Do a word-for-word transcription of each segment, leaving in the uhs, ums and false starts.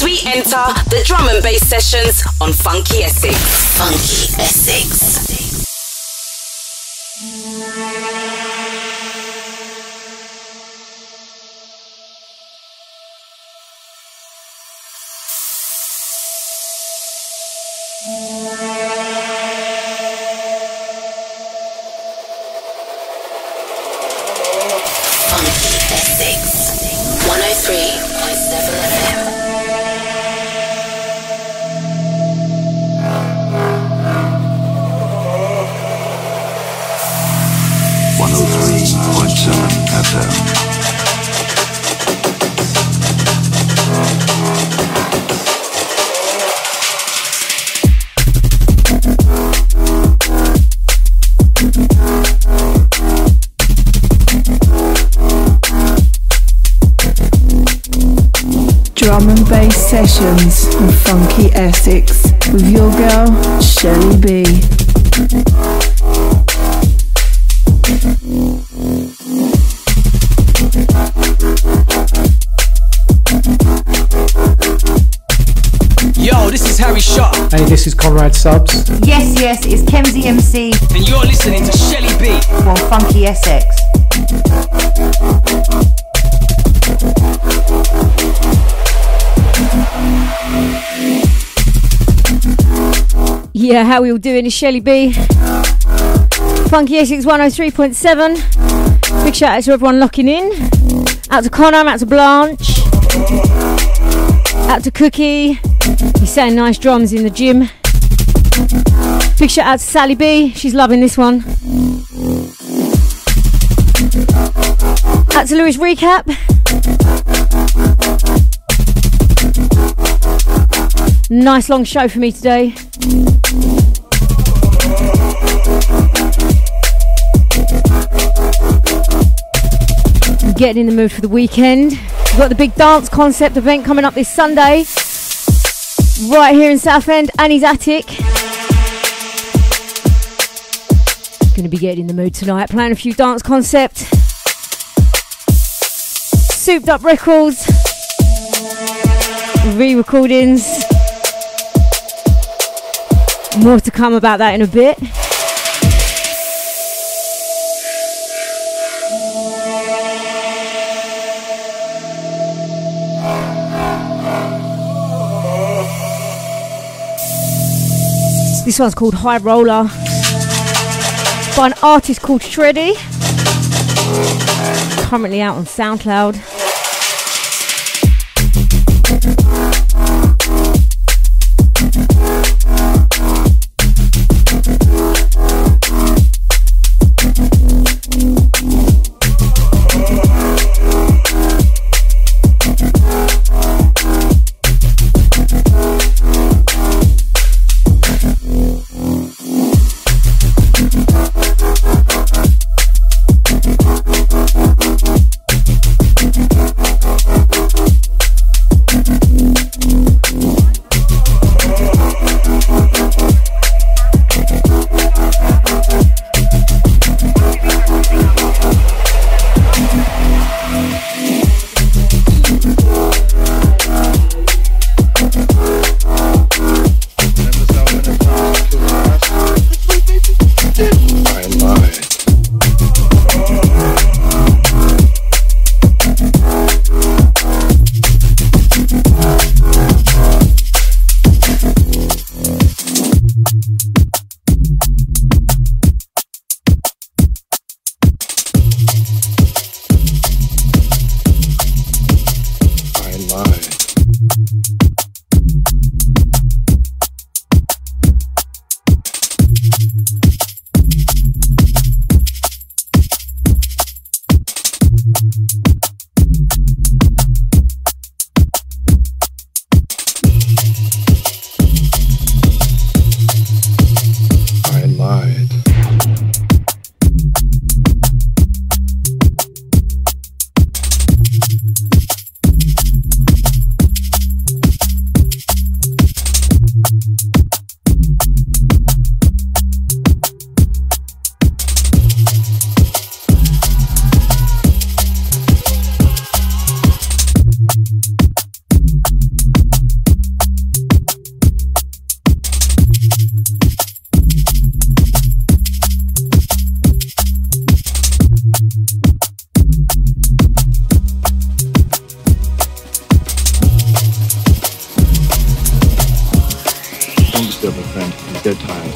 as we enter the drum and bass sessions on Funky Essex. Funky Essex. Sessions on Funky Essex with your girl, Shelli B. Harry Sharp. Hey, this is Conrad Subs. Yes, yes, it's Kemzie M C. And you're listening to Shelli B on Funky Essex. Yeah, how we all doing? It's Shelli B. Funky Essex one oh three point seven. Big shout out to everyone locking in. Out to Connor, out to Blanche. Out to Cookie. He's saying nice drums in the gym. Big shout out to Sally B, she's loving this one. Out to Lewis Recap. Nice long show for me today. I'm getting in the mood for the weekend. We've got the big Dance Concept event coming up this Sunday. Right here in Southend, Annie's Attic. Gonna be getting in the mood tonight, playing a few Dance Concept, souped up records, re-recordings. More to come about that in a bit. This one's called High Roller by an artist called Shreddy. Currently out on SoundCloud. most of it then at that time.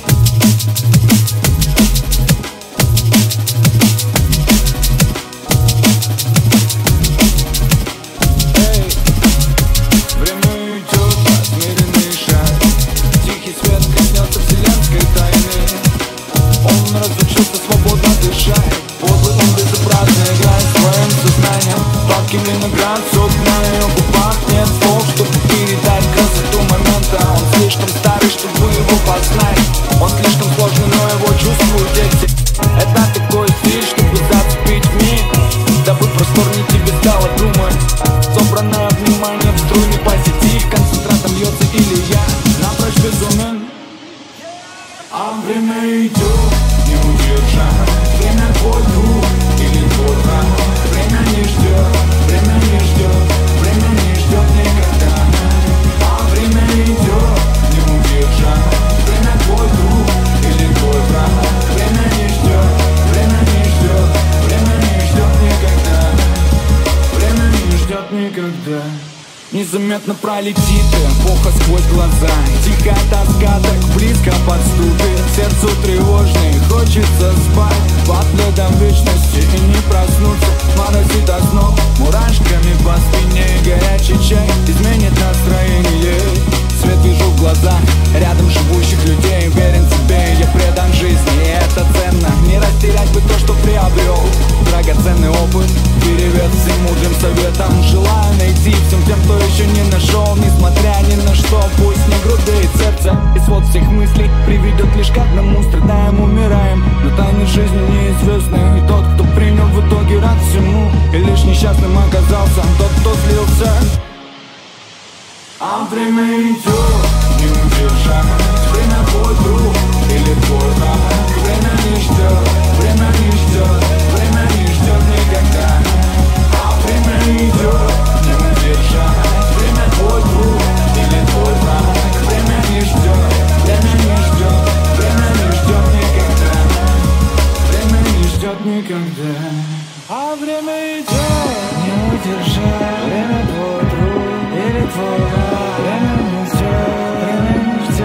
Незаметно пролетит эпоха сквозь глаза. Тихая тоска так близко подступит. Сердцу тревожной хочется спать. Под ледом вечности и не проснуться. Морозит до снов мурашками по спине. Горячий чай изменит настроение. Свет вижу в глазах рядом живущих людей. Верен тебе, я предан жизни, это ценно. Не растерять бы то, что приобрел. Драгоценный опыт, перевес всем мудрым советом. Желаю найти всем тем, кто еще не нашел. Несмотря ни на что, пусть не грудает сердце. И свод всех мыслей приведет лишь к одному. Страдаем, умираем, но тайны жизни неизвестны. И тот, кто принял в итоге рад всему. И лишь несчастным оказался тот, кто слился. А время идет, не удержать. Время твой друг или твой враг. Время не ждет, время не ждет, время не ждет никогда. А время идет, не удержать. Время твой друг или твой враг. Время не ждет, время не ждет, время не ждет никогда. Время не ждет никогда. А время идет, не удержать. Время твой друг или твой враг. Время не ждет, время не ждет.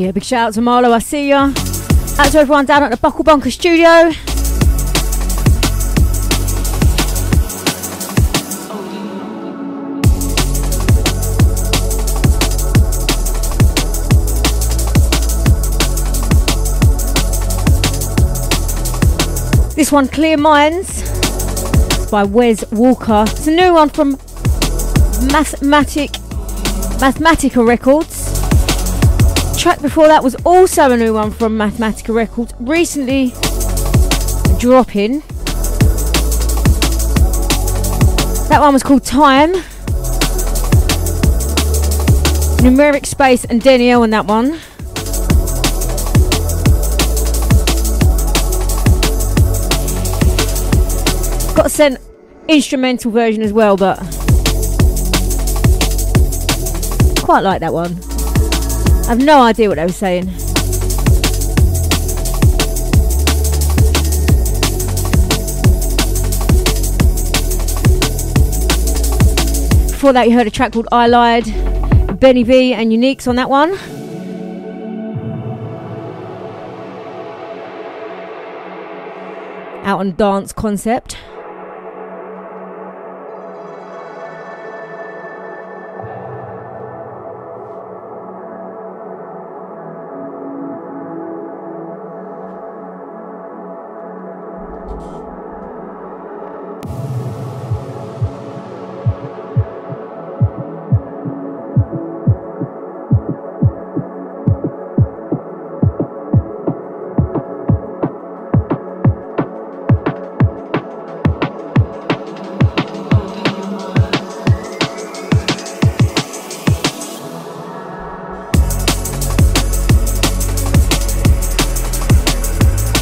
Yeah, big shout out to Marlow, I see ya. Out to everyone down at the Buckle Bunker studio. This one, Clear Minds by Wes Walker. It's a new one from Mathematic, Mathematical Records. Track before that was also a new one from Mathematical Records, recently dropping. That one was called Time. Numeric Space and Danielle on that one. Got sent instrumental version as well, but quite like that one. I have no idea what they were saying. Before that you heard a track called I Lied, Benny V and Uniques on that one. Out on Dance Concept.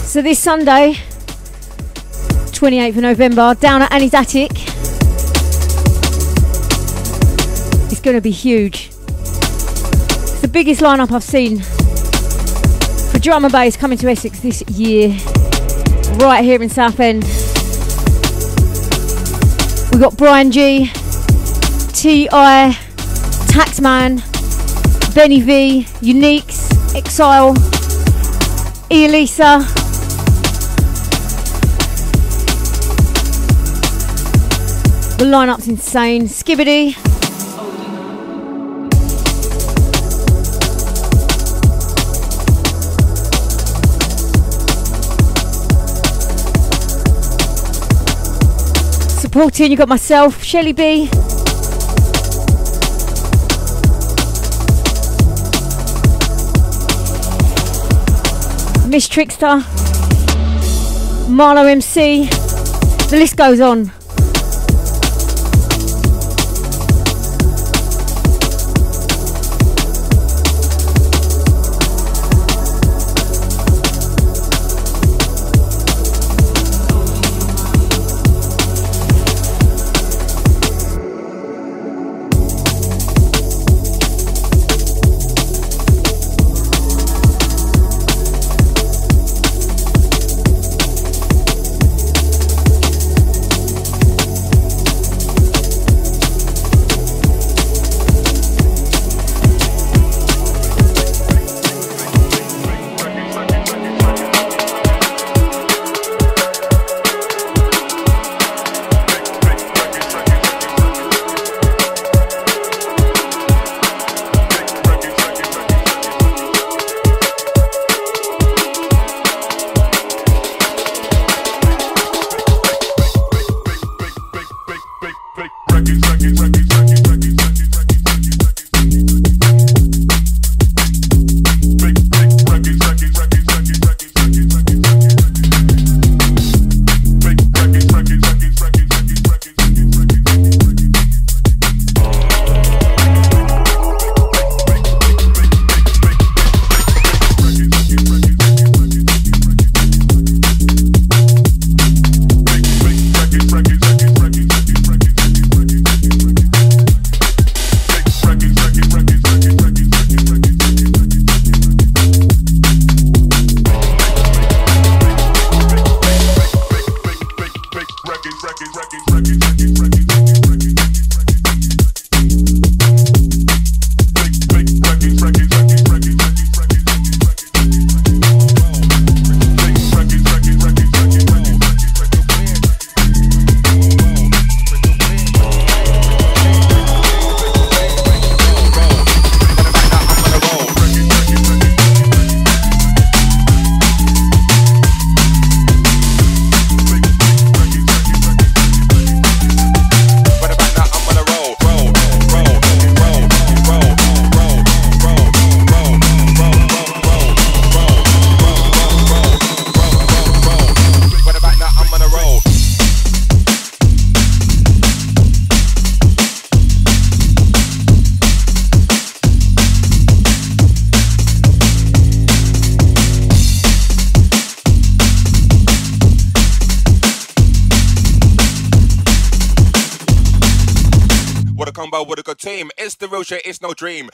So this Sunday, twenty-eighth of November, down at Annie's Attic. It's going to be huge. It's the biggest lineup I've seen for drum and bass coming to Essex this year, right here in Southend. We've got Brian G, T I, Taxman, Benny V, Uniques, Exile, E-Lisa. The lineup's insane. Skibbity. Supporting, you got myself, Shelli B. Miss Trickster. Marlow M C. The list goes on. member with a good team. It's the real shit, it's no dream.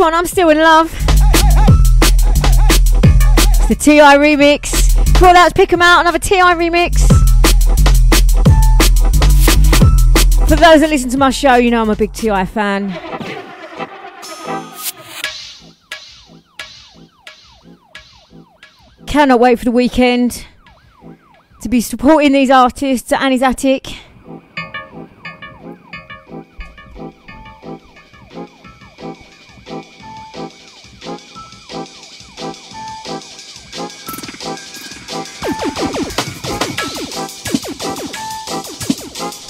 next one, I'm Still In Love. It's the T I remix. Before that, Pick 'Em Out, another T I remix. For those that listen to my show, you know I'm a big T I fan. Cannot wait for the weekend to be supporting these artists at Annie's Attic.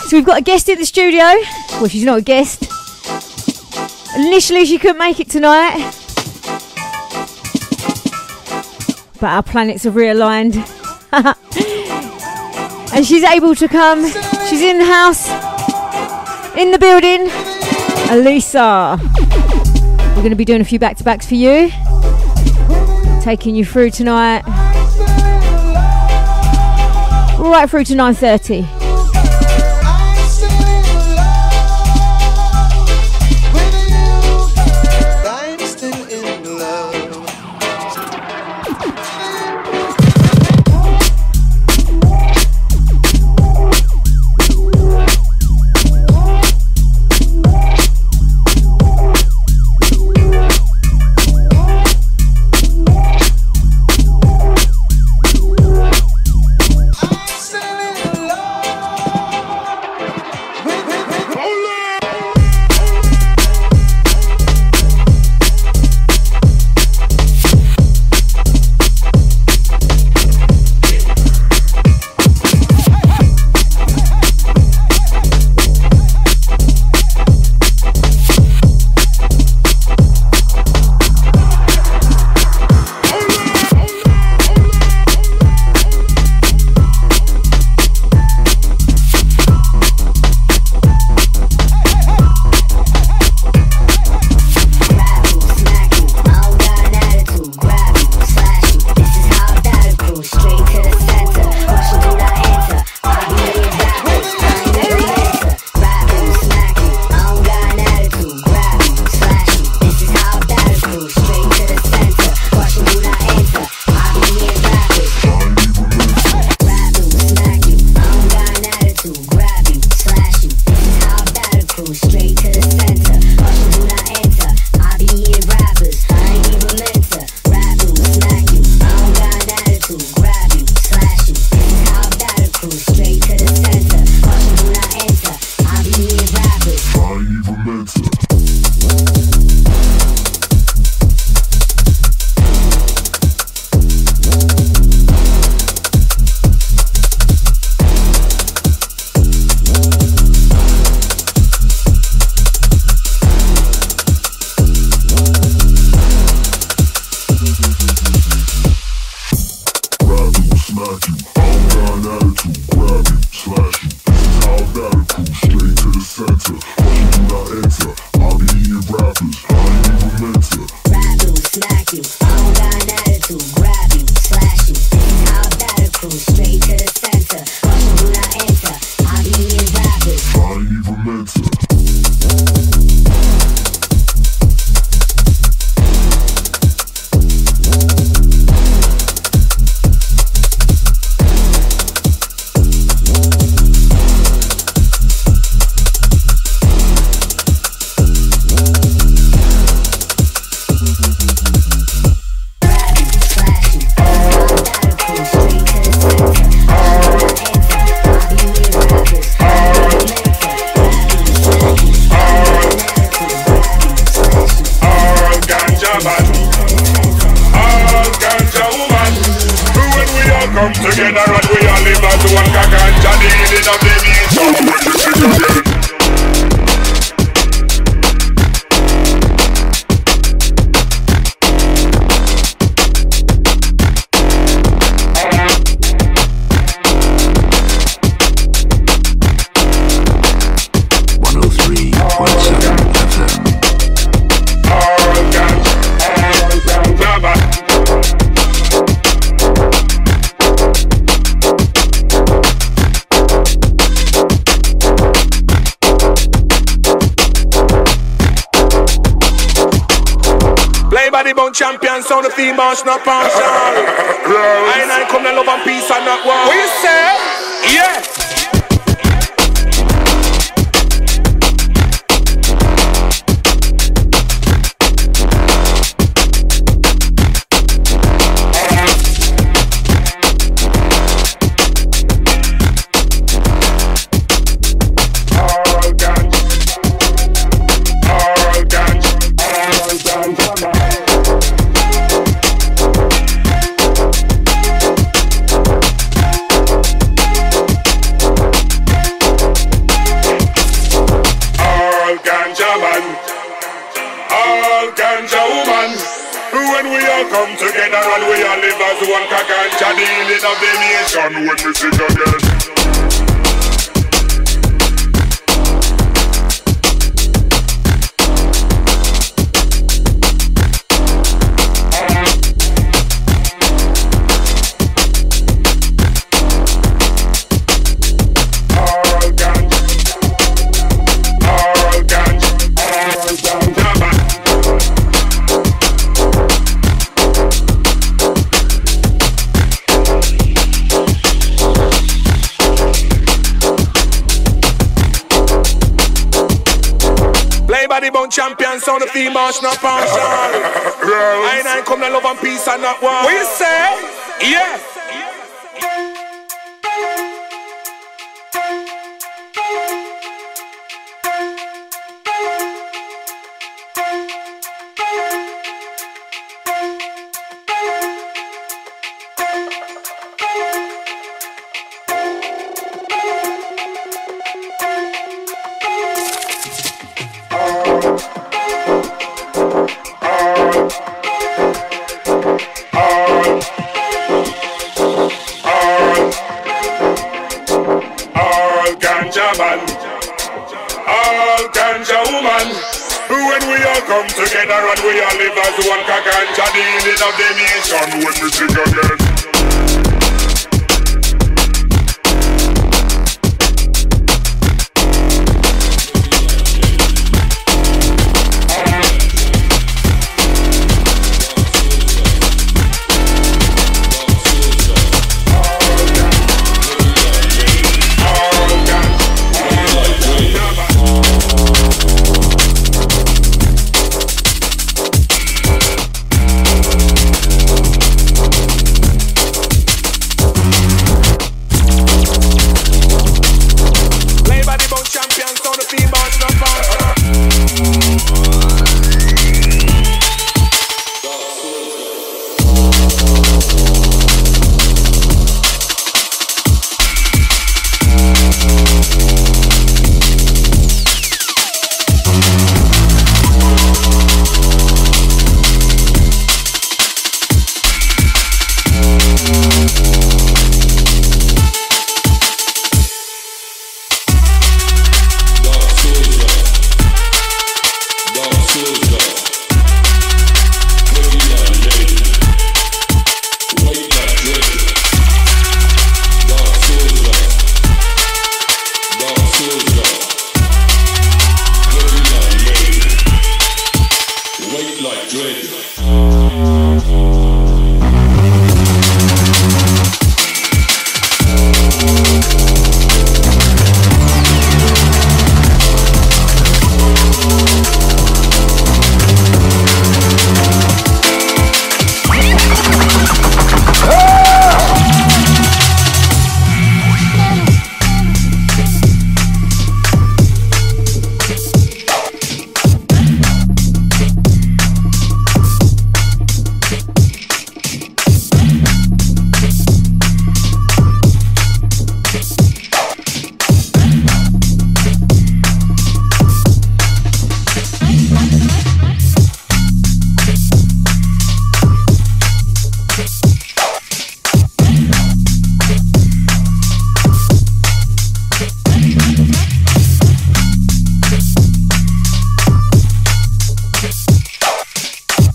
So we've got a guest in the studio. Well, she's not a guest. Initially, she couldn't make it tonight, but our planets have realigned. And she's able to come. She's in the house, in the building. E-Lisa. We're going to be doing a few back-to-backs for you, taking you through tonight, right through to nine thirty. Play by the bone champion, sound the theme, march, not punch. I and I come to love and peace and not war. What you say? Yeah. Sound the theme, march, not punch. I and I come to love and peace and not war. What you say? Yeah.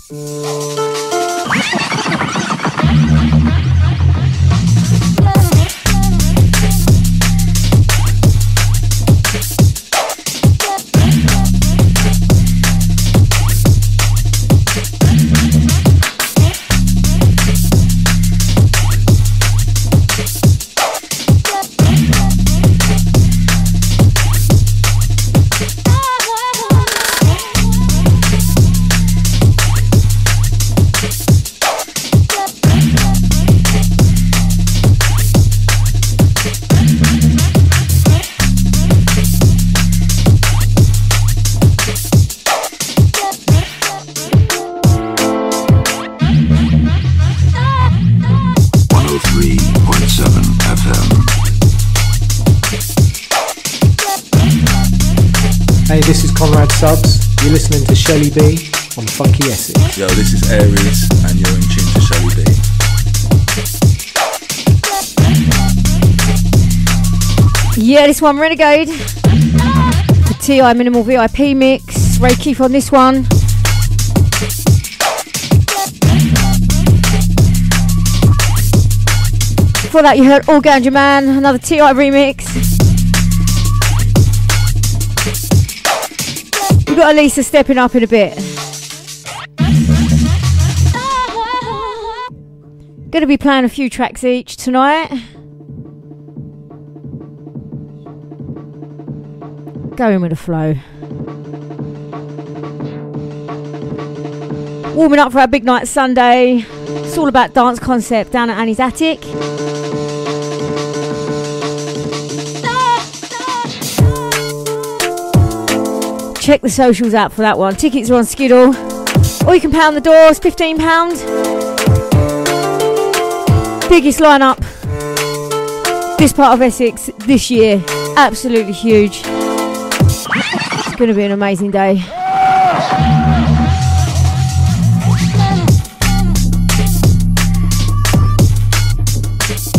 We'll be right back. Conrad Subs. You're listening to Shelli B on Funky Essex. Yo, this is Aries, and you're in tune to Shelli B. Yeah, this one, Renegade. The T I Minimal V I P mix. Ray Keith on this one. Before that, you heard All Ganja Man, another T I remix. We've got E-Lisa stepping up in a bit. Gonna be playing a few tracks each tonight. Going with the flow. Warming up for our big night Sunday. It's all about Dance Concept down at Annie's Attic. Check the socials out for that one. Tickets are on Skiddle. Or you can pound the doors, fifteen pounds. Biggest lineup this part of Essex this year. Absolutely huge. It's going to be an amazing day.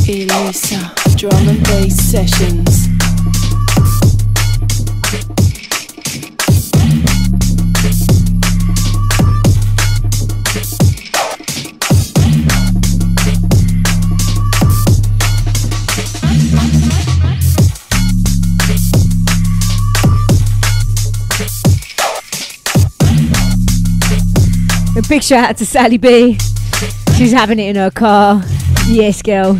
E-Lisa Drum and Bass Sessions. A big shout out to Shelli B. She's having it in her car. Yes, girl.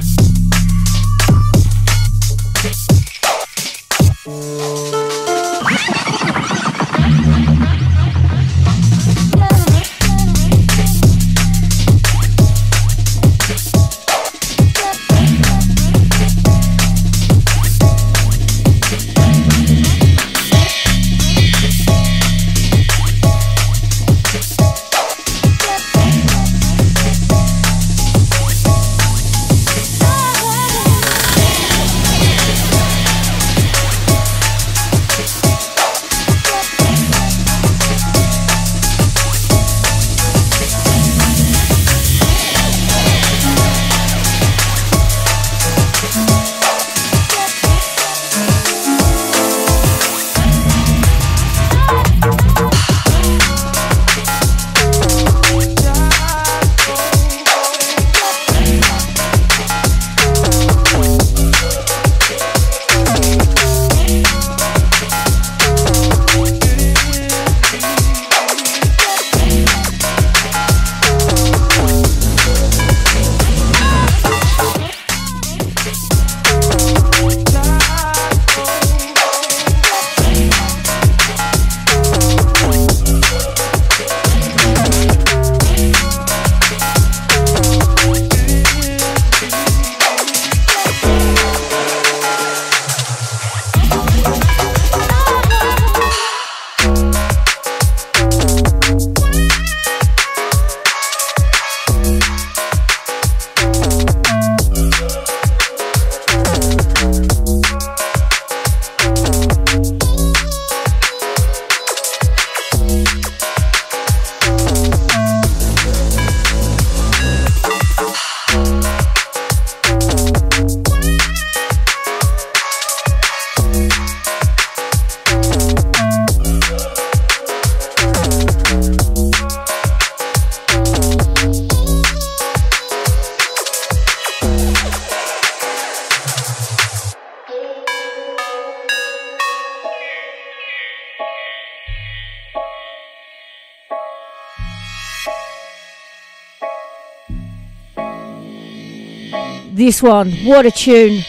This one, what a tune.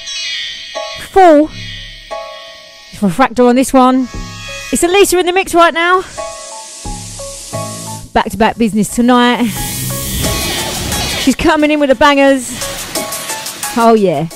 Fall. It's Refractor on this one. It's E-Lisa in the mix right now. Back to back business tonight. She's coming in with the bangers. Oh yeah.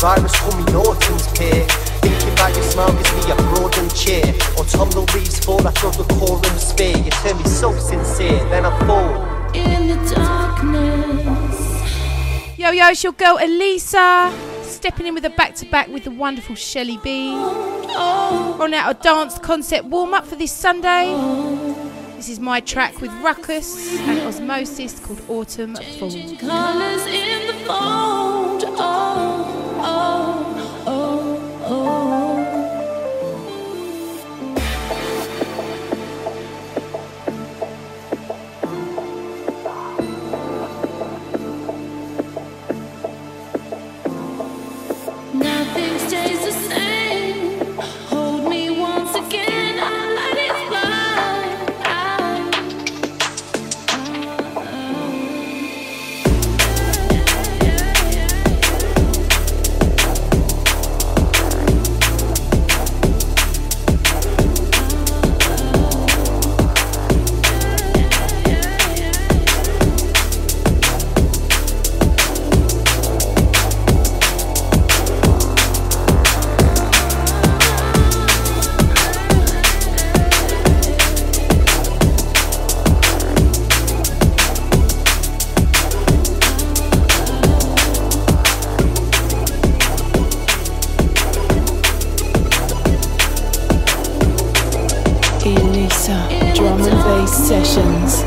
virus for me, Norton's peer. Thinking about your smile gives me a broad and cheer. Autumnal leaves fall, I feel the core of a spear. You turn me so sincere, then I fall in the darkness. Yo, yo, she'll go E-Lisa. Stepping in with a back-to-back with the wonderful Shelli B. On out a Dance Concept warm-up for this Sunday. This is my track with Ruckus and Osmosis called Autumn Fall. Colours in the fold. Oh, oh, oh, oh. Nothing stays the same. Hold me once again. I sessions.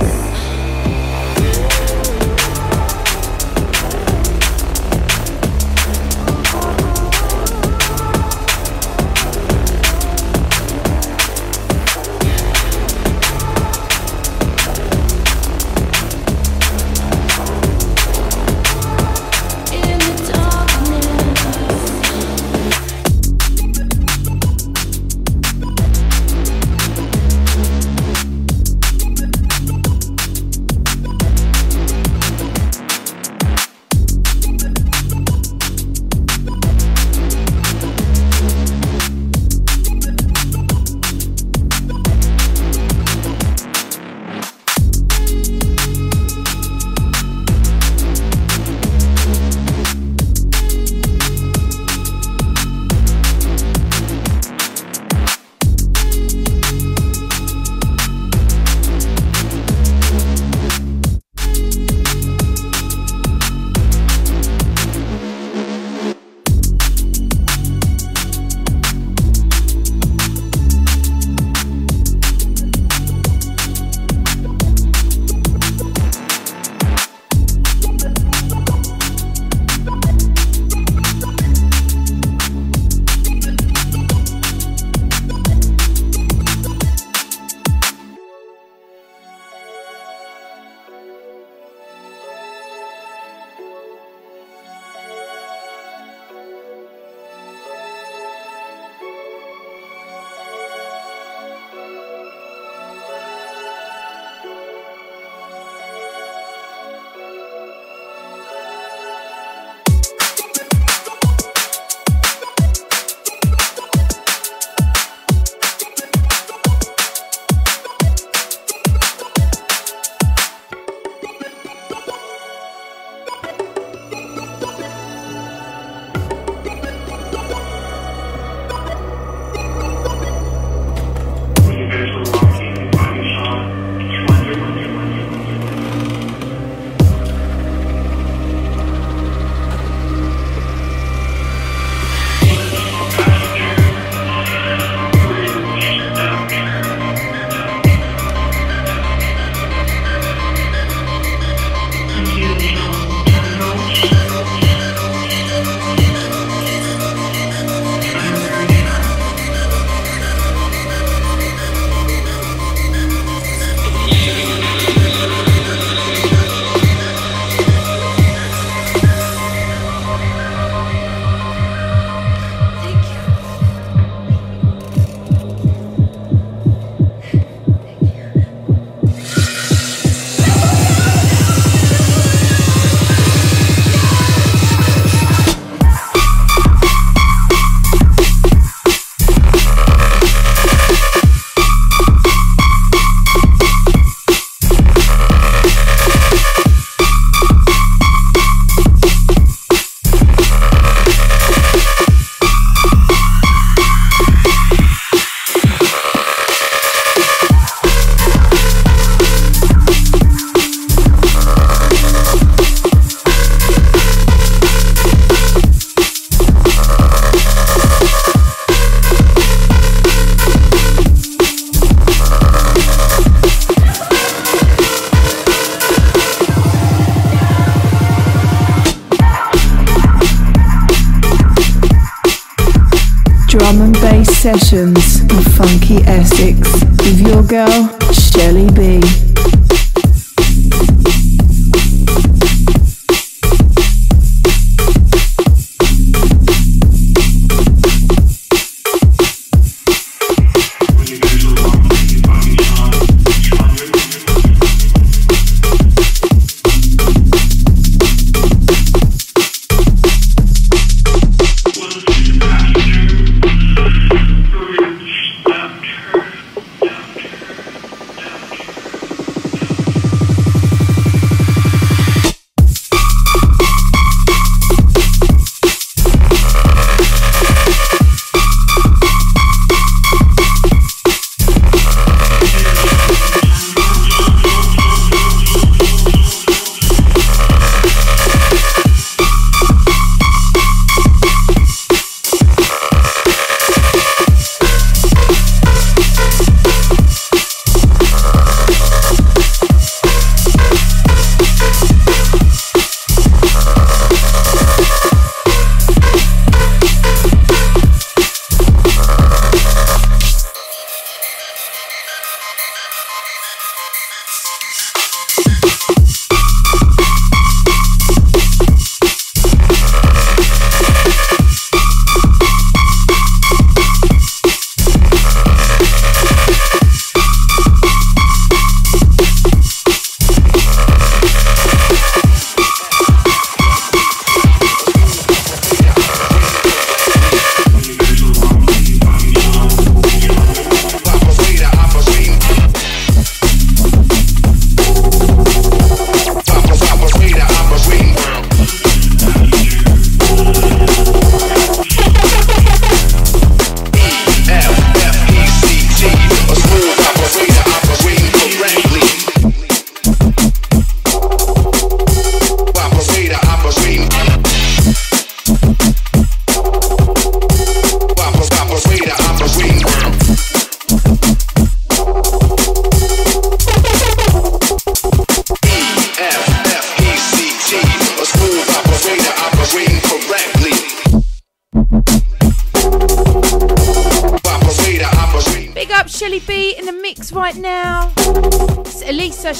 drum and bass sessions with Funky Essex with your girl, Shelli B.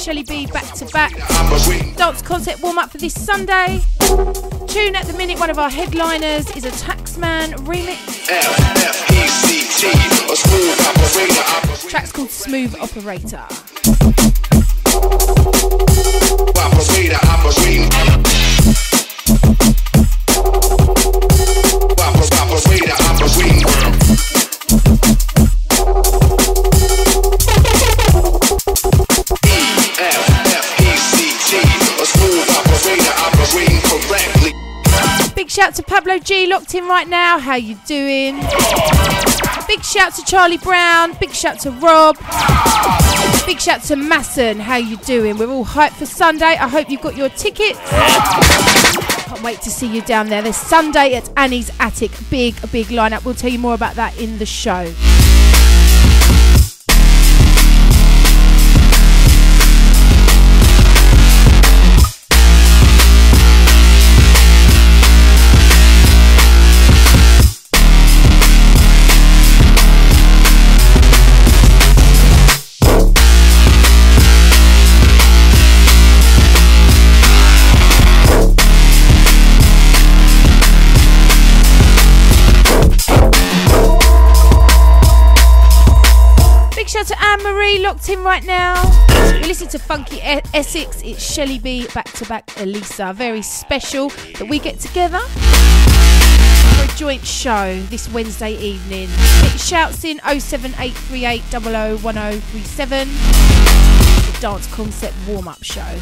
Shelli B back to back. Dance Concept warm up for this Sunday. Tune at the minute, one of our headliners is a Taxman remix. The track's called Smooth Operator. Shout to Pablo G, locked in right now. How you doing? Big shout to Charlie Brown. Big shout to Rob. Big shout to Masson. How you doing? We're all hyped for Sunday. I hope you've got your tickets. Can't wait to see you down there this Sunday at Annie's Attic. Big, big lineup. We'll tell you more about that in the show. Anne-Marie locked in right now. You listen to Funky Essex. It's Shelli B back to back. E-Lisa, very special that we get together for a joint show this Wednesday evening. Big shouts in oh seven eight three eight, double oh one oh three seven. The Dance Concept warm up show.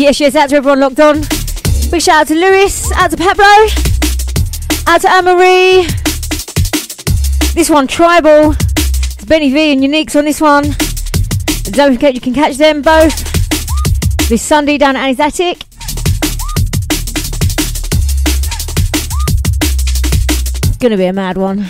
Yes, yes, out to everyone locked on. Big shout out to Lewis, out to Pablo, out to Anne-Marie. This one, Tribal. It's Benny V and Uniques on this one. And don't forget you can catch them both this Sunday down at Annie's Attic. Gonna be a mad one.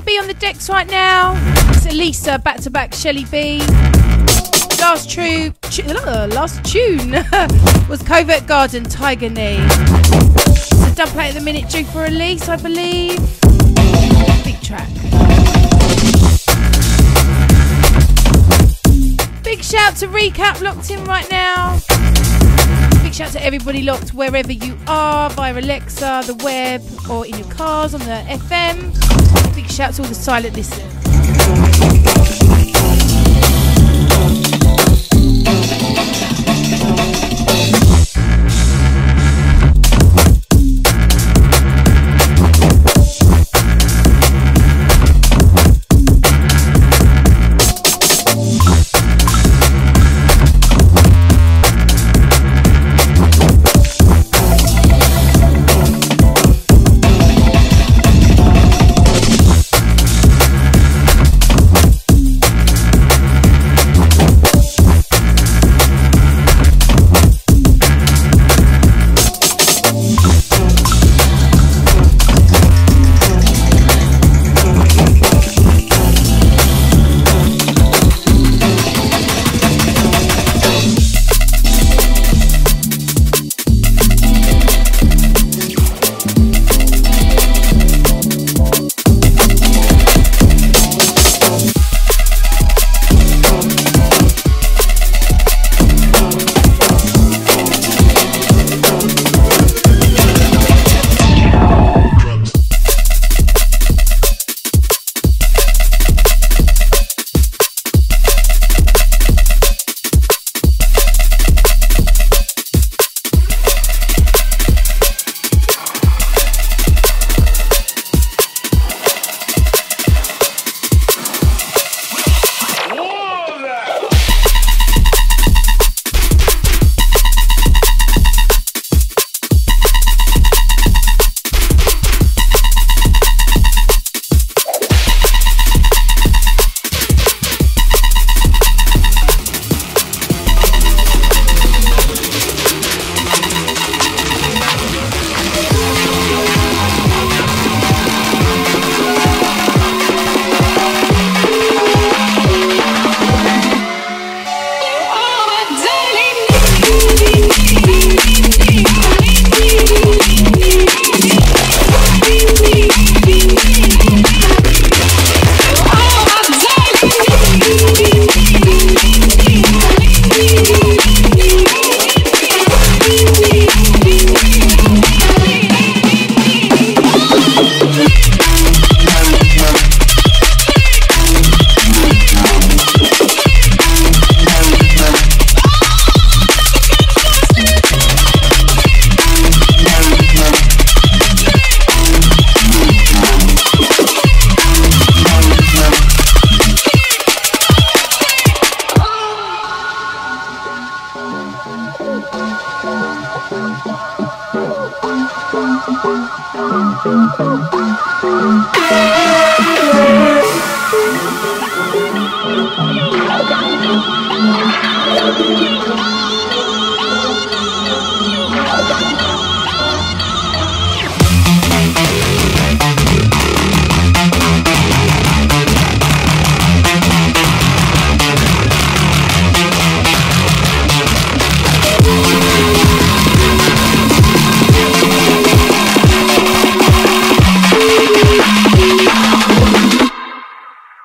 Shelli B on the decks right now. It's E-Lisa, back to back Shelli B. Last, true, tu uh, last tune was Covert Garden, Tiger Knee. It's a dub play at the minute, due for release, I believe. Big track. Big shout to Recap, locked in right now. Big shout to everybody locked wherever you are, via Alexa, the web, or in your cars, on the F M. Big shout to all the silent listeners.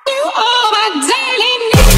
You are my daily need.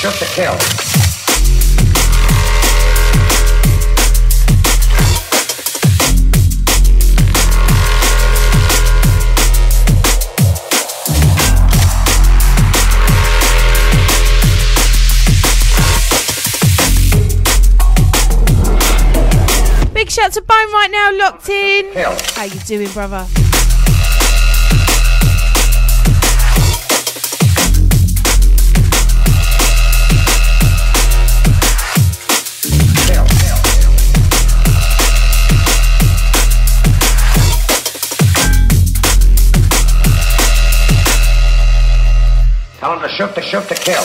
shoot to kill. Big shout to Bone right now, locked in. Kill. How you doing, brother? Tell him to shoot, to shoot, to kill.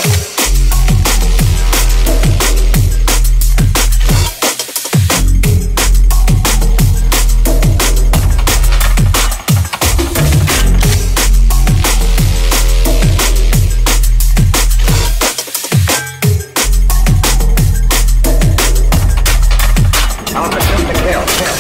Tell him to shoot, to kill, kill.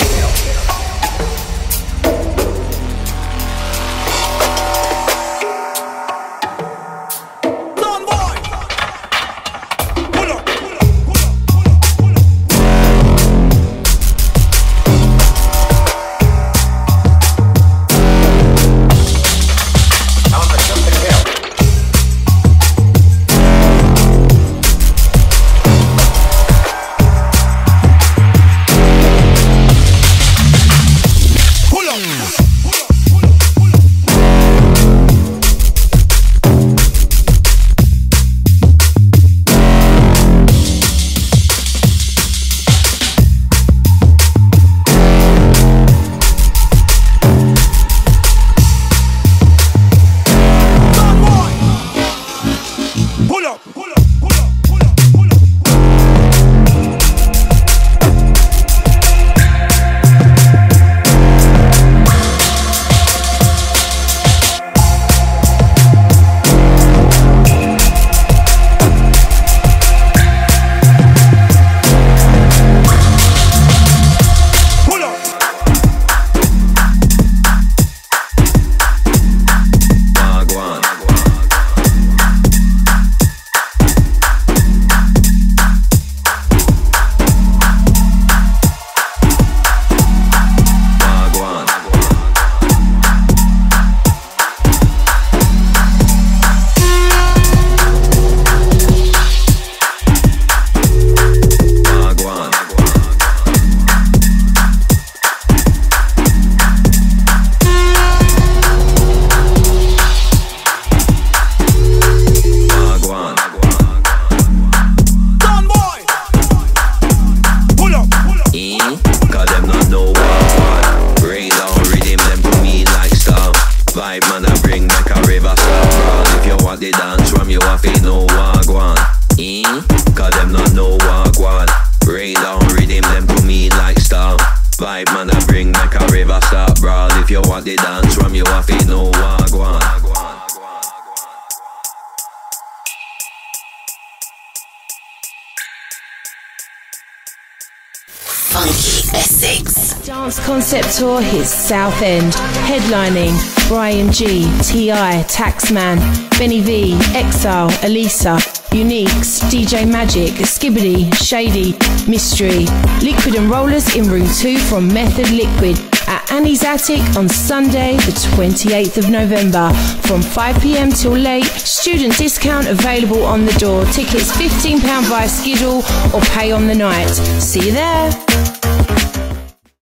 Tour hits South End, headlining Brian G, T I, Taxman, Benny V, Exile, E-Lisa, Uniques, D J Magic, Skibbity, Shreddy, Mystery, Liquid and Rollers in Room two from Method Liquid at Annie's Attic on Sunday the twenty-eighth of November from five p m till late. Student discount available on the door. Tickets fifteen pounds via Skiddle or pay on the night. See you there.